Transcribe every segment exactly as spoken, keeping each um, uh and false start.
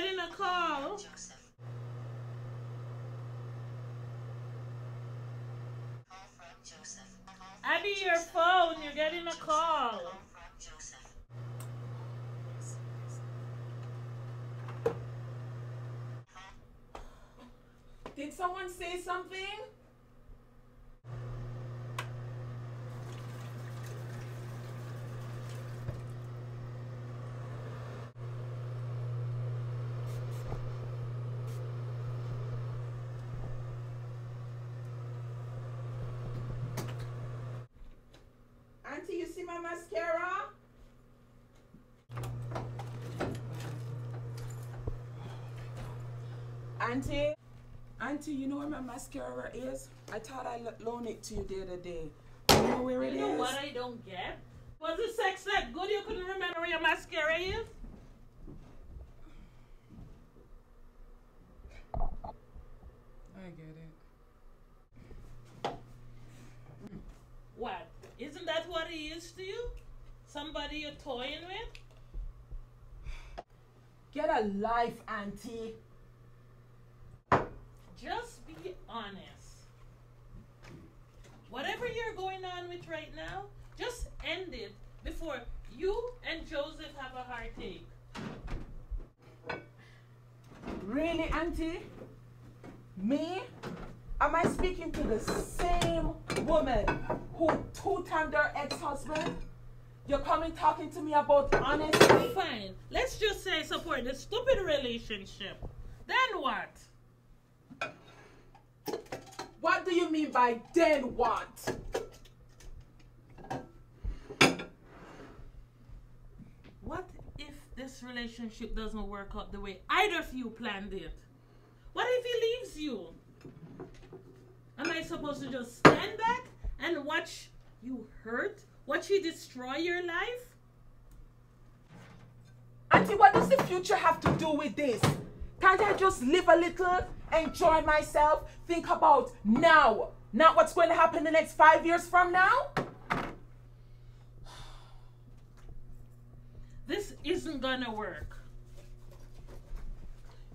getting a call. Joseph. Call from Joseph. Call from I be your Joseph. Phone. You're getting a call. Call from Joseph. Did someone say something? Auntie, you see my mascara? Auntie? Auntie, you know where my mascara is? I thought I loaned it to you the other day. You know where it is? You know what I don't get? Was the sex that good you couldn't remember where your mascara is? I get it. What? Isn't that what he is to you? Somebody you're toying with? Get a life, Auntie. Just be honest. Whatever you're going on with right now, just end it before you and Joseph have a heartache. Really, Auntie? Me? Am I speaking to the same woman who two-timed her ex-husband? You're coming talking to me about honesty? Fine. Let's just say support the stupid relationship. Then what? What do you mean by then what? What if this relationship doesn't work out the way either of you planned it? What if he leaves you? Am I supposed to just stand back and watch you hurt? Watch you destroy your life? Auntie, what does the future have to do with this? Can't I just live a little? Enjoy myself? Think about now, not what's going to happen the next five years from now? This isn't gonna work.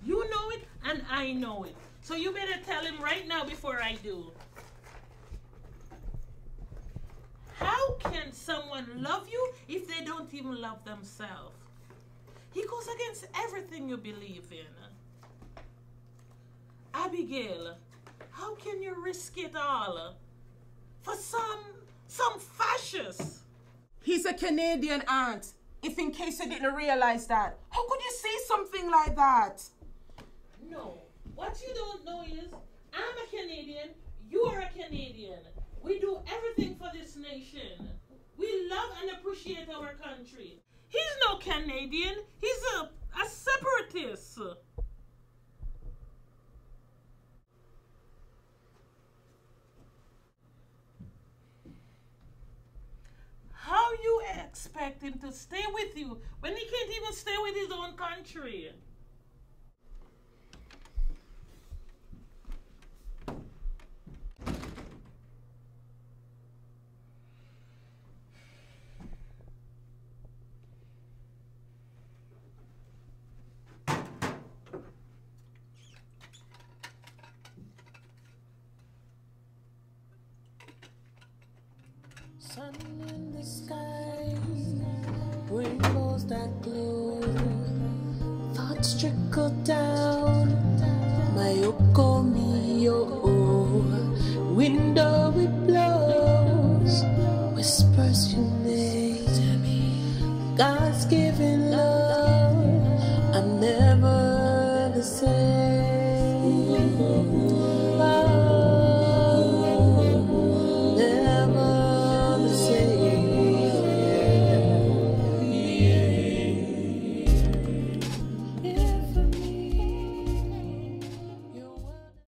You know it and I know it. So you better tell him right now before I do. How can someone love you if they don't even love themselves? He goes against everything you believe in. Abigail, how can you risk it all for some, some fascist? He's a Canadian, aunt, if in case you didn't realize that. How could you say something like that? No, what you don't know is I'm a Canadian, you are a Canadian. We do everything for this nation. We love and appreciate our country. He's no Canadian, he's a, a separatist. How you expect him to stay with you when he can't even stay with his own country? Sun in the sky, rainbows that glow, thoughts trickle down.